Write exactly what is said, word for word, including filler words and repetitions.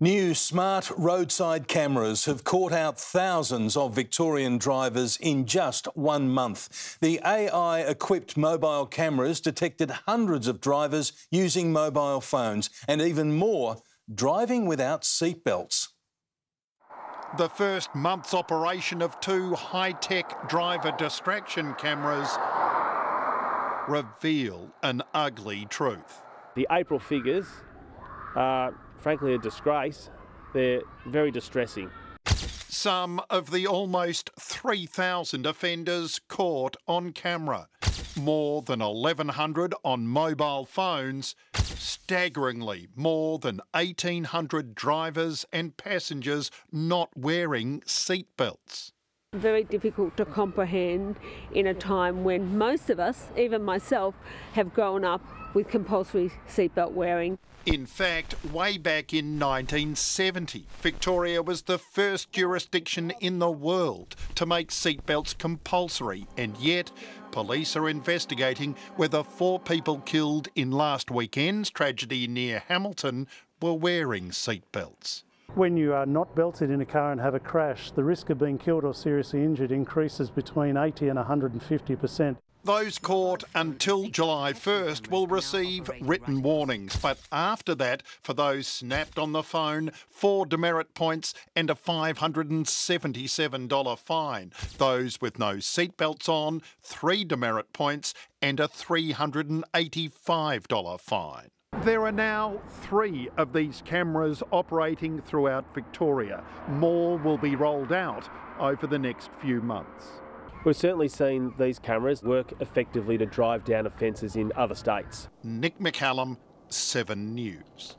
New smart roadside cameras have caught out thousands of Victorian drivers in just one month. The A I-equipped mobile cameras detected hundreds of drivers using mobile phones and even more driving without seatbelts. The first month's operation of two high-tech driver distraction cameras reveal an ugly truth. The April figures are frankly a disgrace. They're very distressing. Some of the almost three thousand offenders caught on camera, more than eleven hundred on mobile phones, staggeringly more than eighteen hundred drivers and passengers not wearing seatbelts. Very difficult to comprehend in a time when most of us, even myself, have grown up with compulsory seatbelt wearing. In fact, way back in nineteen seventy, Victoria was the first jurisdiction in the world to make seatbelts compulsory, and yet police are investigating whether four people killed in last weekend's tragedy near Hamilton were wearing seatbelts. When you are not belted in a car and have a crash, the risk of being killed or seriously injured increases between eighty and one hundred fifty percent. Those caught until July first will receive written warnings, but after that, for those snapped on the phone, four demerit points and a five hundred seventy-seven dollar fine. Those with no seatbelts on, three demerit points and a three hundred eighty-five dollar fine. There are now three of these cameras operating throughout Victoria. More will be rolled out over the next few months. We've certainly seen these cameras work effectively to drive down offences in other states. Nick McCallum, seven news.